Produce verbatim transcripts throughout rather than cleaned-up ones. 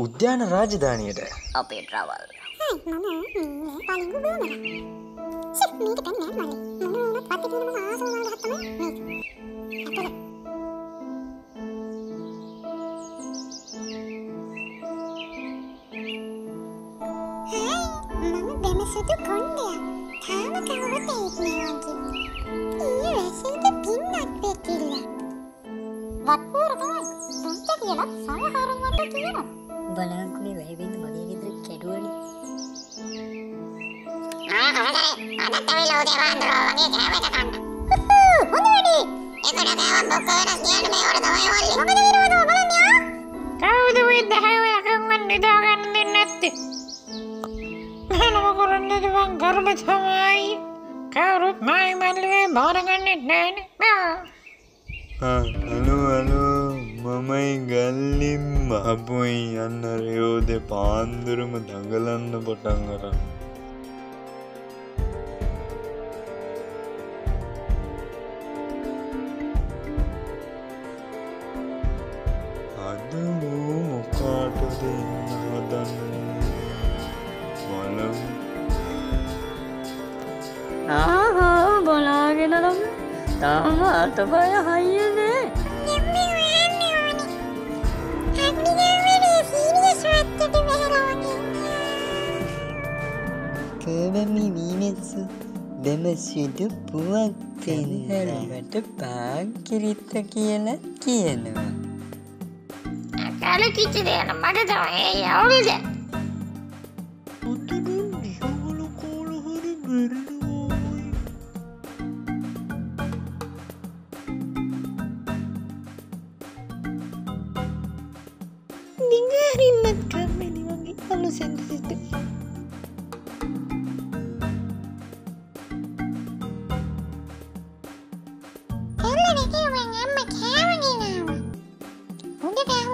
උද්‍යාන රාජධානියට අපේ travel. හයි මම මේ පාලිංගු බෝමර. සෙට් මේක දැන් නෑ මල්ලි. මම උනත් වත්තේ තියෙනම ආසම වල ගත්තම මේක. අපල. හයි මම දෙමසුතු කොණ්ඩය. තාම කවුරුත් ඒක නෙවෙයි කිව්වේ. ඊයේ රැසින්ට පින්නක් වෙතිල. වත්පුර තමයි. සුන්ත කියලා සමහරවන් වට කියනවා. බලංකුනේ වැහිවෙන්න මගේ ගෙදර කැඩුවනේ. ආ හොඳයි. අදත් ඇවිල්ලා උදේ වන්දරෝ වගේ කෑමක කන්න. හොඳ වැඩි. එකට කෑම බොකවරක් ගියන්න මේ වර තමයි වල්ලි. මොකද විරෝධව බලන්නේ ආ? කවුද මේ දහවල් කම්මන් නිදා ගන්න දෙන්නේ නැත්තේ? මම කරන්නේ මං ගර්ම තමයි. කවුරුත් මයි මල්ලේ බාරගන්නේ නැහැ. ආ අනෝ අනෝ මමයි ගල්ලිම්ම අපොයි යන්න රයෝදේ පාන්දුරම දඟලන්න පටන් ගන්න. අද මෝ මොකාටද ඉන්න හදන්නේ බලමු. ආහෝ බලාගෙනනම් තාම අතපය හයියනේ. Kerami Minetsu Demasudu Puak Penharivata Paakirita kiyala kiyenawa. Akalakichi dena mata thamai yawuluda. Utudu niyawala kolahari berinawai. Ninga harinnat karmeni wage alusen sitha.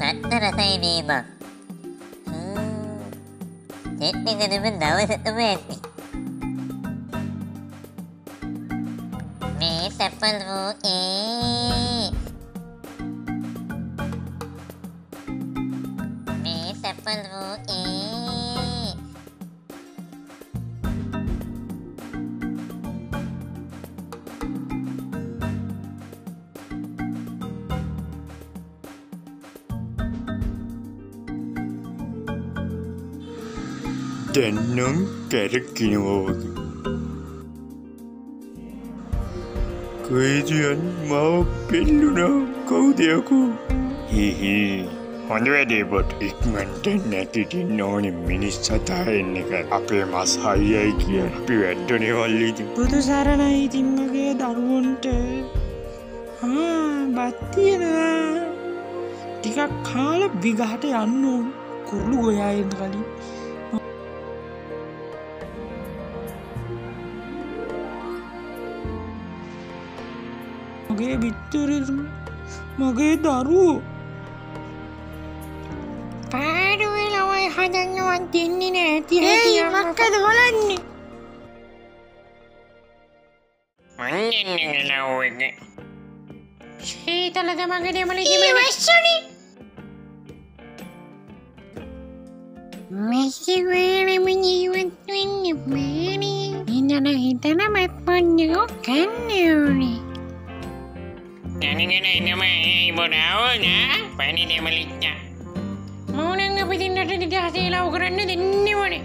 tattara sai me ma hetne gedeme dawasatama etne me sapal wo e me sapal wo e Denum karakinawak. Koidian mau pilluna kawudiyako. Hihi. Honda wedi bot ikman den nati dinone minis satha enne ka ape mas haiyai kiyan api weddone walli thi. Budu saranai ithin mage daruwonta. Ha bath tiyenawa. Tikak kala vigahata yanno kurulu goyayen kali. මගේ බිත්තරේ මගේ දරුවෝ පාඩුවේ ළමයි හදන්නවත් දෙන්නේ නෑ ඇති හැටි මොකද බලන්නේ මන්නේ නෑ ශීතලද මගේ දෙමළ කිමේ වස්සනි මෙසේ වෙන්නේ මිනිවත් වෙන්නේ මෑනේ ඉන්න හිතන මත් පන්නේ කන්නේ උනේ Jangan-jangan nama ibu daun ya, pani dia meliknya. Mau nengah piti nanti tidak hasil lakukan nanti ni mana?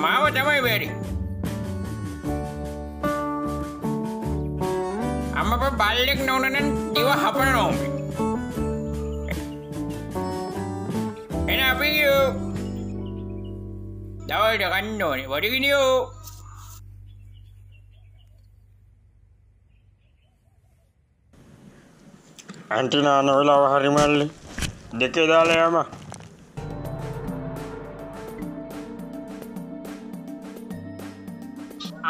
Mama, tell me, baby. I'm a ballic known and you a hopper home. And I be you. Now I don't know it. What do you do? Antina no lava harimal. Decadalama.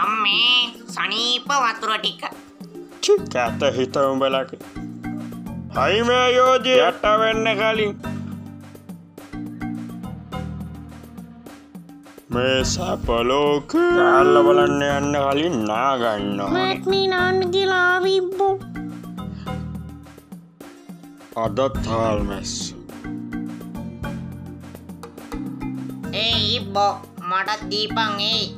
Ammi, Sunny Pavatrotica. Kata Hitambalaki. I may you the Tavernagali. Mesa Polo, Kalavalan and Halin Nagan. Let me not gilavi book. Other Thalmes. Hey, Bo, Mata Deepang, eh?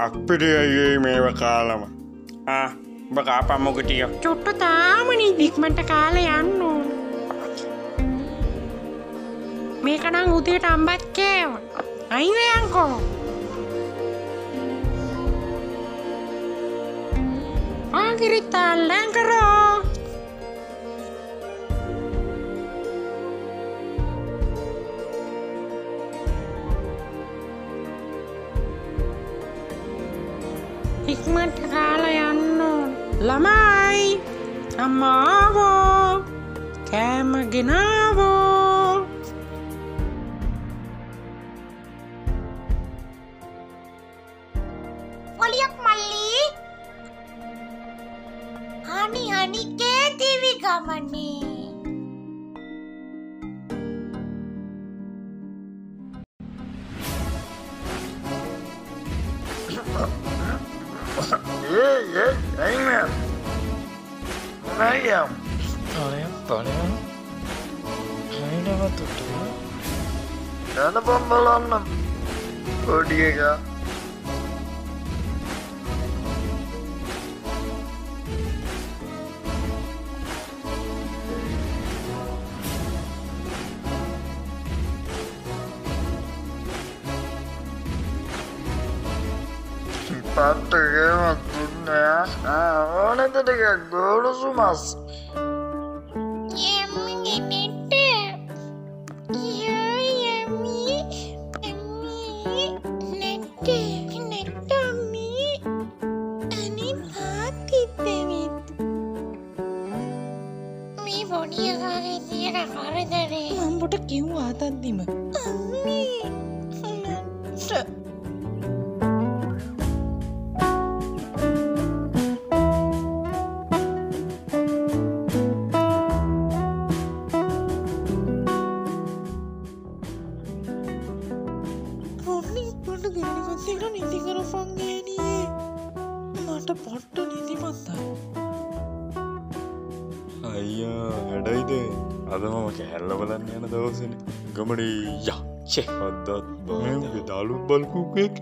Akpidiyay may bakalama. Ah, baka pa mo kitiya. Chotto tama ni dikmanta kala yanno. May kanang udit ambat ke. Ay yan ko. Agirita langro. Ikmat kalayanno lamai amavo kamaginavo Oliyak malli Hani hani ke divi gamane Yeah, yeah, amen. I am. I am, I am. I never took to me. None of them belong to me. Oh, Diego. But the game of goodness, I wanted to take a go to Sumas. Yummy, yummy, yummy, yummy, yummy, and it hurted them. Me, body, I did a holiday. I'm but a cue at the dimmer. Gummery, yeah, check out that man with Alu Balku quick.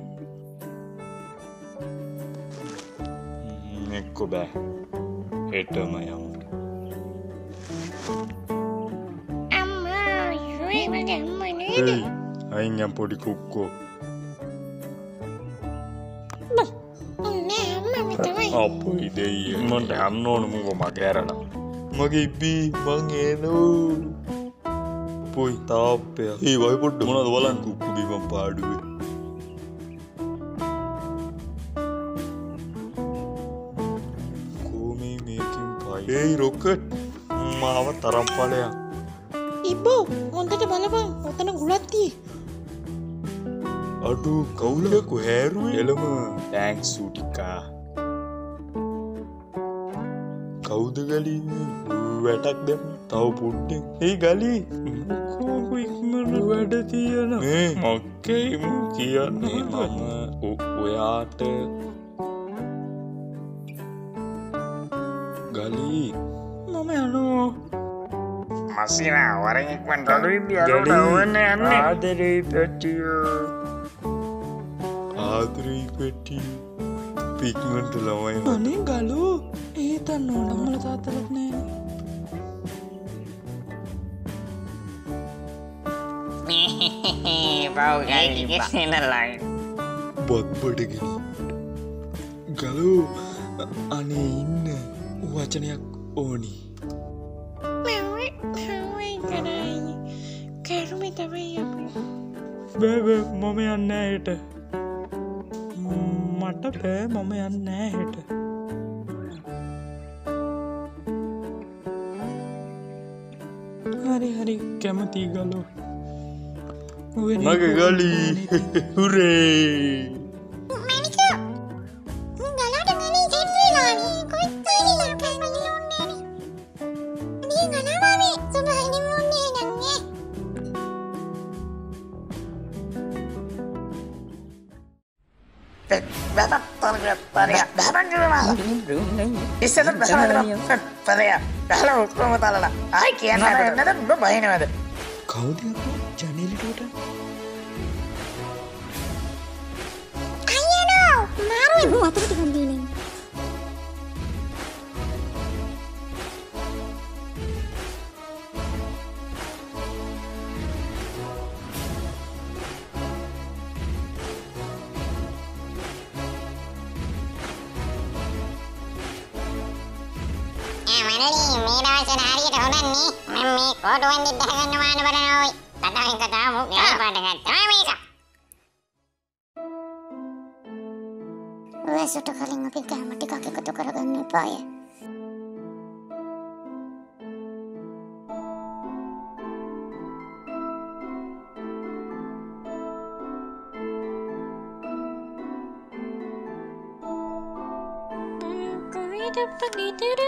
Go back, hit my young. Amma, you ain't got money. Hey, I ain't got pretty cook. But, oh, boy, they won't have known Mugamakara. Muggy bee, bungalow. Boy, top. Hey, why put down the wall and cook to be compared with? Kumi making pie. Hey, rocket. Mama, tarampalaya. Ibo, on that balaba, on that gulati. Adu, kaula ko hairu. Elama, thanks, Sutika. Kaudugali, attack them. Tau pudding. Hey, Gali. Hey, okay, Mukia, Mama, Uweate Gali, Mamelo Masina, what I went on with the Adri Petty Adri Petty Pigment Laway. Money, Galu, eat a normal thought of name. Hehehe Bro, you just in the line. But but again, Galu, ane inna wachanayak oni. Mawe, mawe karai, karu me thamai apne. Baby, mommy anna hit. Mata pe mommy anna hit. Hari hari kemati Galu. Magagali! Hooray! Manika! Galada nani jenilani, koitali larupai malilunani. Ni galama me subhani munne nanne. Baba targa targa. Baba nirma. Isada baba targa. Hello, komo talala. Ai kiyanna nada bahinawada. Kavudi appu janeli tota. I'm going to go to the house. I'm going to go to Where's the calling of the camera? The cocky got to go on the fire. Correct up the guitar.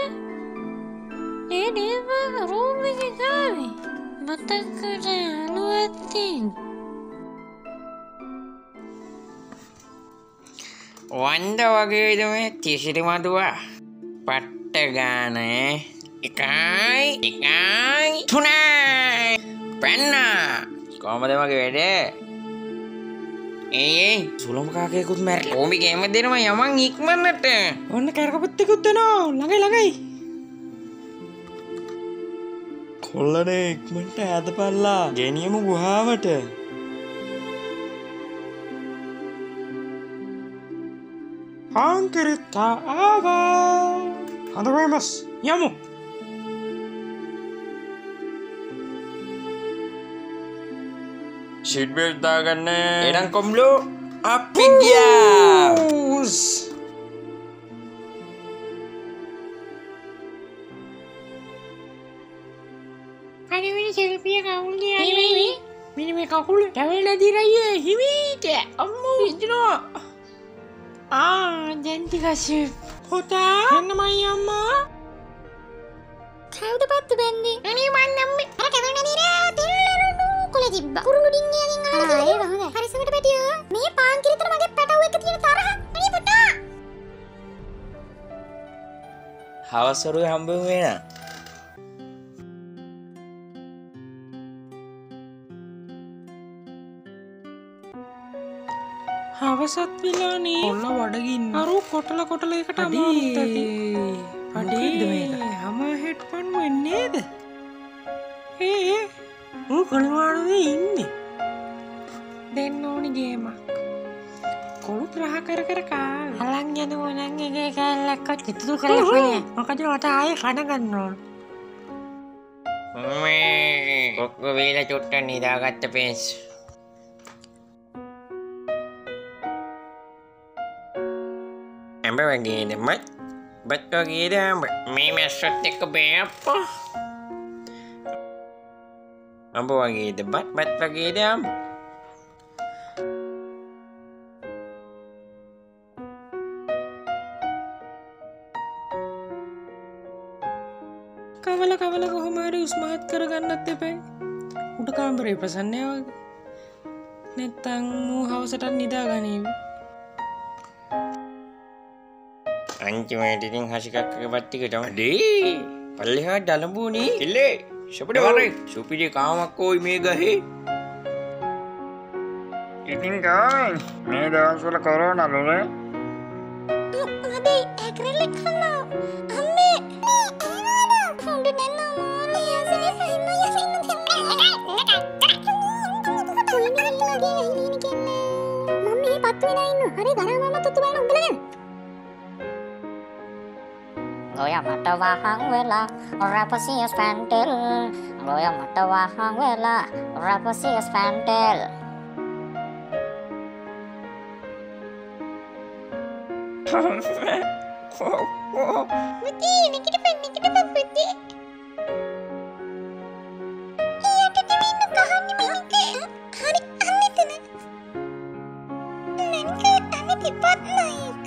It is my room is a guy, but I couldn't do a thing. One day, I will teach you to do it. But again, Ikai, Ikai, tonight, Penna, come with a Eh, Sulumka could marry. Oh, we came with them. I am a geek man at there. On the cargo, but the good to know. Lagai, lagai. Colonic, Munta, the Palla, Genium, who have it. Ankerita Ava Andoramus Yamu Sheetbeard Dagane Edan Komlo Apigias Anyway, she'll be a only anyway. Minimum Kakul Tavila Diraye, he meet a movie. Ah, Gentica Ship. Hota, and my Yama. Tell the bat to Bendy. Anyone, I can't even eat out. I don't know. Kuruddin, I listen to you. Me, Panky, to get better with your Tara. Any butter? How so humble winner? Havasat Pilani, Kolla Vadagin, Aru Kotala Kotala Ekata Mantati. Adi, Hama head pan Ned. Hey, who Kalwadu in? Then no game. Kolutra Karakaka, Alang Yanuananga, Lakatu California, Okadota, I had a gun roll. May Kokavila Jotanida got the pins. Again, but but to get them, maybe I should take a bath. I'm going to but but to get them. Kavala Kavala Homari smart Karagana Tepe. Would come very person now. Netang house at Nidagani. Anti-meditating Hashika Kavatikam. Day, Paliha Dalambuni, Ile, Shapari, Supidi Kamako, Mega He. You think I made also a corona, Lore? Made acrylic color. I made it. Found it in the morning. වගේ ඇහිලීනි කියන්නේ. මම මෙහි පත්තු වෙලා ඉන්නවා. හරි ගණන් මමත් ඔත්තු බලන උඹලා දැන්. Goya mata wahang wela, rapasias pantel. Goya mata wahang wela, rapasias pantel. Muti, nikita pan, nikita pan muti. Iya, tete minnu kahani minite. Hari anitena. Nanke aniti patnaik.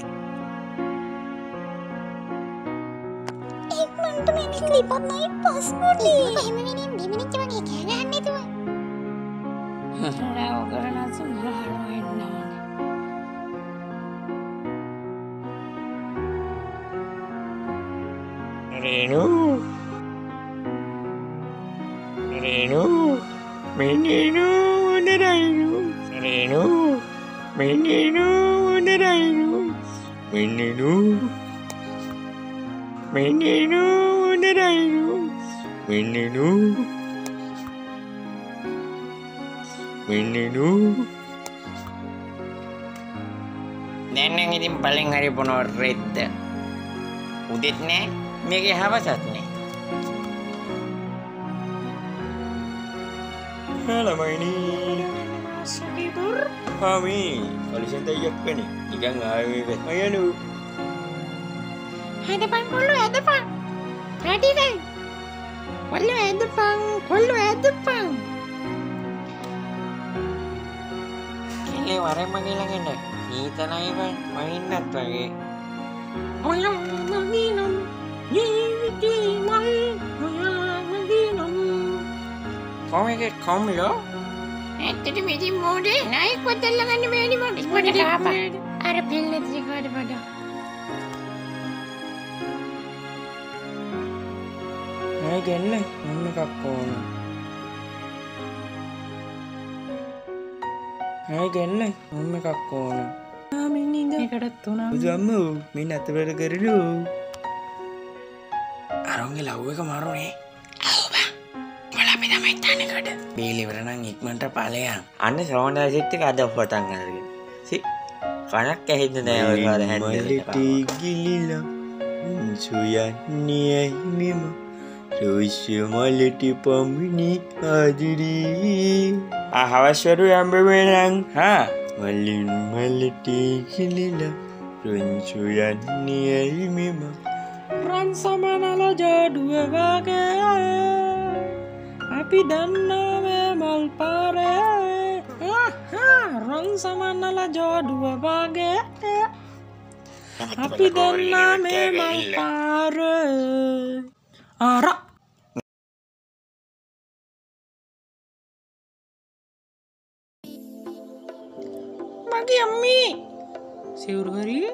Mantu main sleep on my passport. Ini kami ini di mana cuma kekana ane tu. Orang orang asal main main. Renu, Renu, Meninu, Nerenu, Renu, Meninu, Nerenu, Meninu. Menino, Nerino, Menino, Menino. Nenang ini paling hari puno red. Uditnya, mereka hawa satnya. Lama ini. Subur. Kami, kalau sentai jepkan ni, ikan ngawi bet. Ayanu. Hadapan pulu hadapan, ready then. Pulu hadapan, pulu hadapan. Kini warna magi lagi dek. Kita lagi kan main nat lagi. Ayam magi nom, jiji magi, ayam magi nom. Kau mungkin kau melo? Eh, tadi macam mode. Naik kuat dalam ni macam ni mode. Mode apa? Arab helmet juga ada pada. Again, like, I'm not going Again, like, I'm not going I'm not going to go. I'm not going to go. I'm not going to go. I'm not going to Sociality Pomini Adiri. I have a shadow ambulance, huh? Malin Mality Hilila. Don't you near him? Ransom and a lodger do a bagger. Happy done, all parade. Ransom and a lodger do a bagger. Happy done, all parade. Ara. Magi ammi sevur hari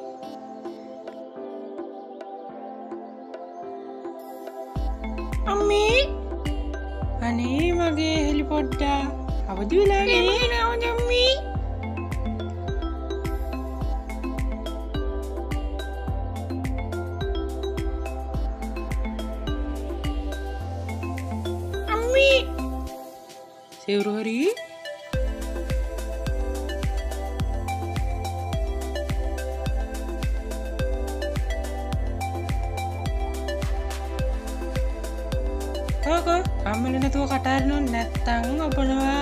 ammi ane mage helipotta avadi vela ne avadi ammi ammi sevur hari අම්මලු නැතුව කටහරිනොත් නැත්තම් ඔබනවා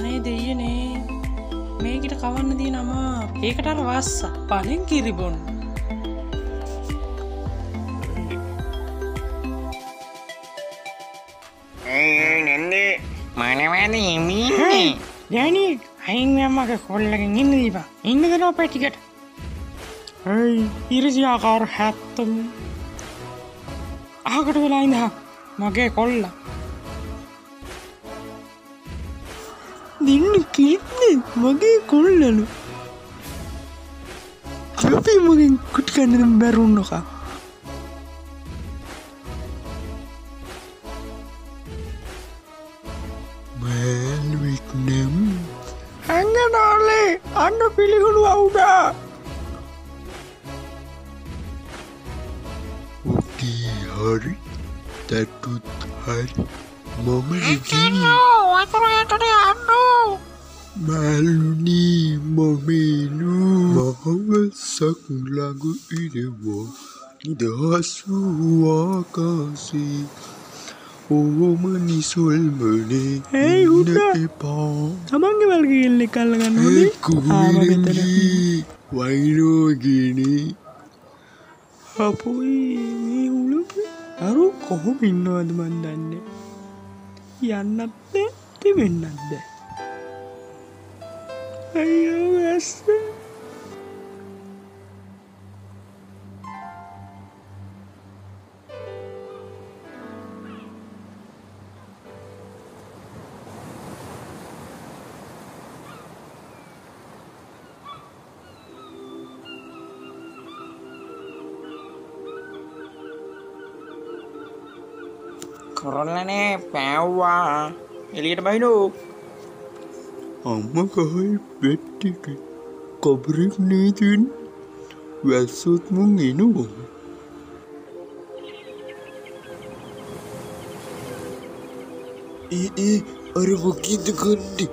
අනේ දෙයියනේ මේකට කවන්න දින අමාරු ඒකට අර වාස්ස පලෙන් කිරි බොන්න Hey, Danny, I'm a mother calling in the river. In the no petticoat. Hey, here is your hat. How could we line up? Magay cola. Didn't keep me, Magay cola. You'll be moving good kind of barunoka. Well, with them, hang on, Ollie. hanno feeling out. Hurry, that tooth hurt. Mommy, I can't know. What do I do? I know. Maluni, mommy, no. Mahanga sakung lagu idewo. Dasu akasi. Omani solmani. Hey, Huda. Samang valgil nikal ganuni. Kuviringi. Wairo gini. Apoi. අරු කොහොම ඉන්නවද මන් දන්නේ යන්නත් නැ තිබෙන්නත් බැ අයියෝ ඇස් Corona, power. Elliot, by no. I'm a guy, petty. Cobrig Nathan. Well, suit Mungino. E. Arvoki the Gundi.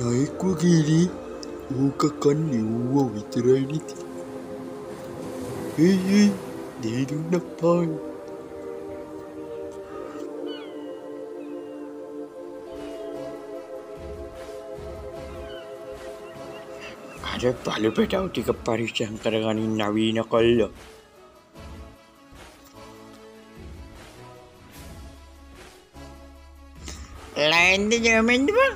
Naiko Giri. Uka Kandi, who with Reddit. Hey, they do not find. अरे पाले पेटाऊं ती कपारी चंकरगानी नवीन कल्लो लाइन द जमेंड बा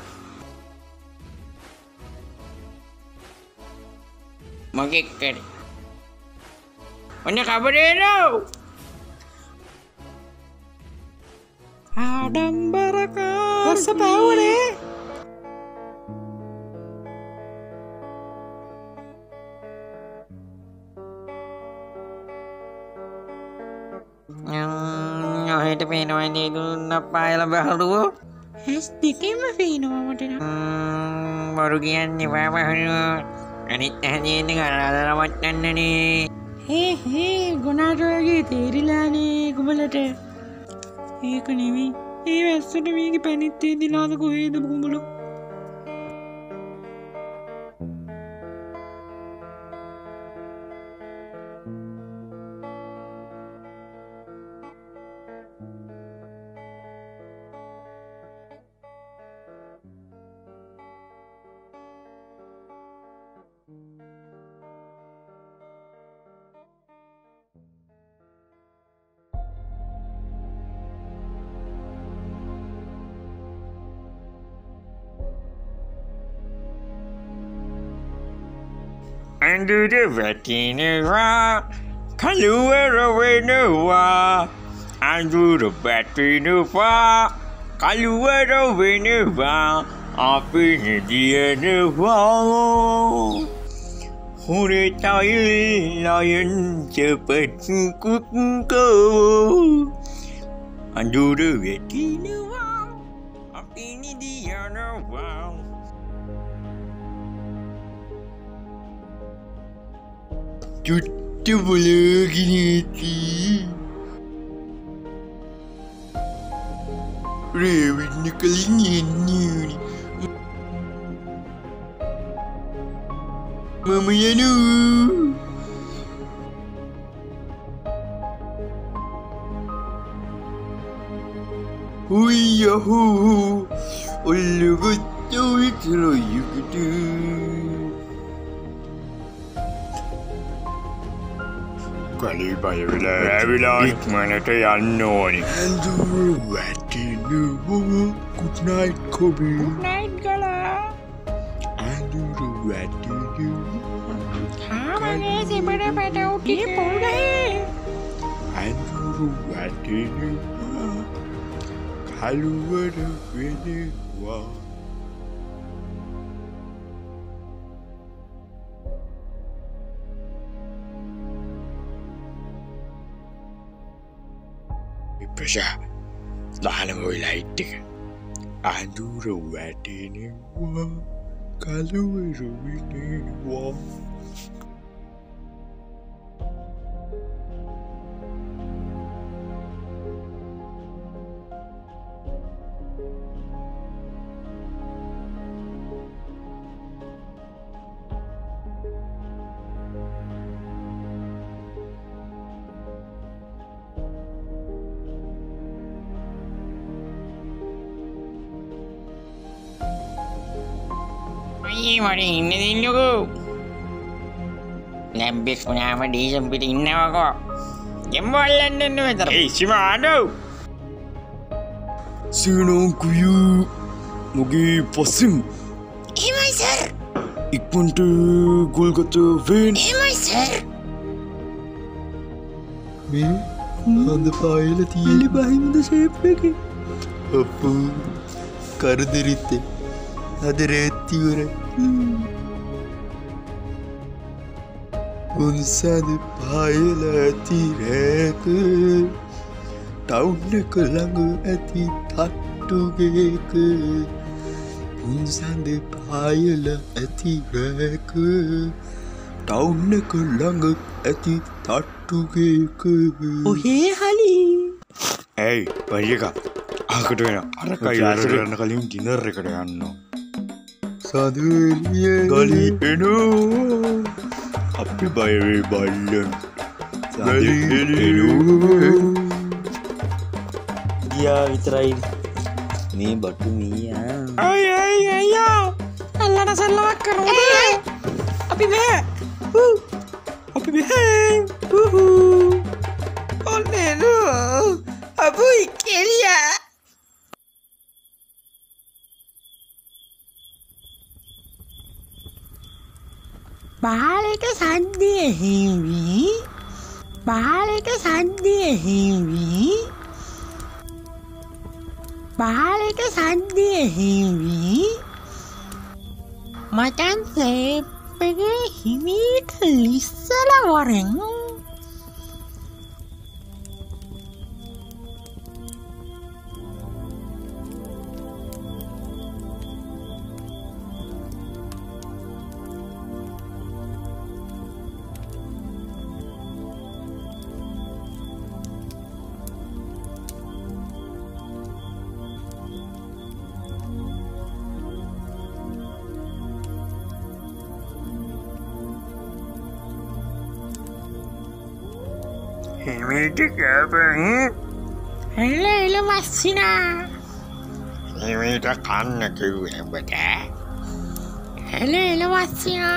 मगे करे उन्हें खबर है ना आडंबर का सब आवरे I need a pile of a Has became a fino. Morgan, the Baba, and it ended another one. Hey, hey, Gonadragi, Rilani, Gumulate. Hey, Kunimi, he was to make a penny, the Lord of the Gumulu. Under the Vatina rock, Kaluera Venua. Under the Vatina rock, Kaluera Venua. Up in the end of all. Hurita lion, shepherd, cook and go. Under the Vatina rock, up in the end of all. Tuttu bulaginiti Revit nikalin yenniyuni Mama yanu Huiyahu Ullugutu vitrayukutu Good night, Kobe. Good night, Gala. And you do do. How many is it about people? And you what do you? Kaluva really well. Pressure. The animal lighting. I do the wet in Kalu is a really warm. Marin, ini juga. Lebih punya apa di samping ini aku. Jempolan dan meter. Eh, siapa tu? Senang kuyu, mugi pasim. Eh, my sir. Ikpun tu Golgotha Vane. Eh, my sir. Me, anda payah lagi. Ini bahaya muda siapa lagi? Apa? Karu diri te. Ada reti orang. उनसे भाईल ऐती रेत town के lung ऐती थाटूगे के उनसे भाईल ऐती रेत टाउन के लंग ऐती थाटूगे के ओहे हाली ऐ बरिएगा आकर दो ना अरे कायर करने के लिए डिनर रेकड़े आना साधुलिये गली इनो अपने बाये बालन गली इनो दिया इतराई मैं बटू मिया आई आई आई या अल्लाह ना सल्लवा करो अभी मैं अभी मैं बूहू ओले नो अबू इकेलिया बाहर के शादी हैवी बाहर के शादी हैवी बाहर के शादी हैवी मचान से पेगे हिमी लिस्सला वारें Himiti kapan? Hello, hello, Masina. Himiti kan nak kau berapa? Hello, hello, Masina.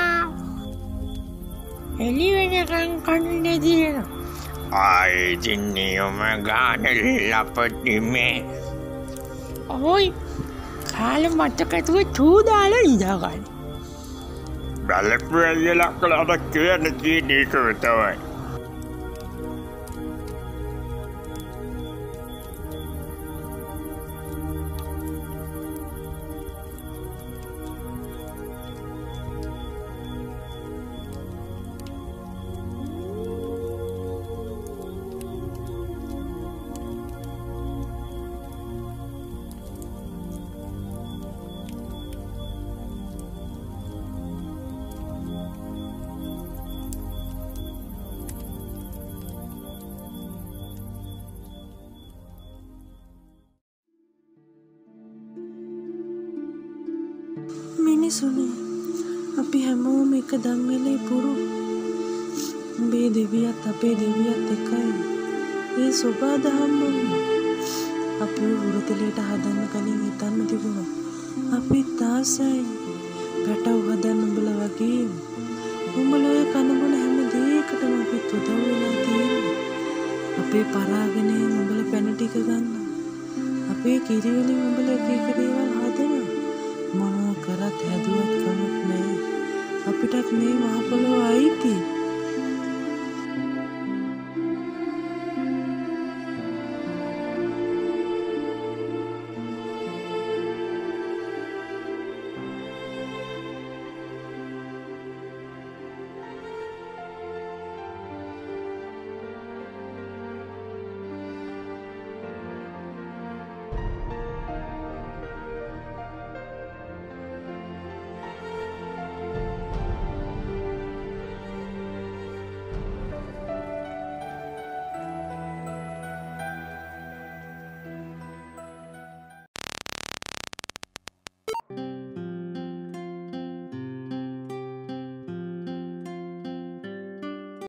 Hello, mana kan kau ni dia? Ay, ini omegan lapat ni me. Oi, kalau macam tu tu dah la ida kan? Balik pergi lah kalau ada kira nak jadi kau tahu. सुने अभी हमों में कदम मिले पुरु बेदेविया तबेदेविया तकाई ये सुबह दहम अपने उड़ते लेटा हादन कली नितान में दिखूँगा अभी तासे बैठा हुआ दहम बुलावा की उमलोए कानून हमें देख कटम अभी तुझे बुलाती अभी परागने उमले पेनटी का गाना अभी कीरीवली उमले कीरीवल हादना मनो करत है दुआ कमत नहीं अभी तक मैं वहाँ पर आई थी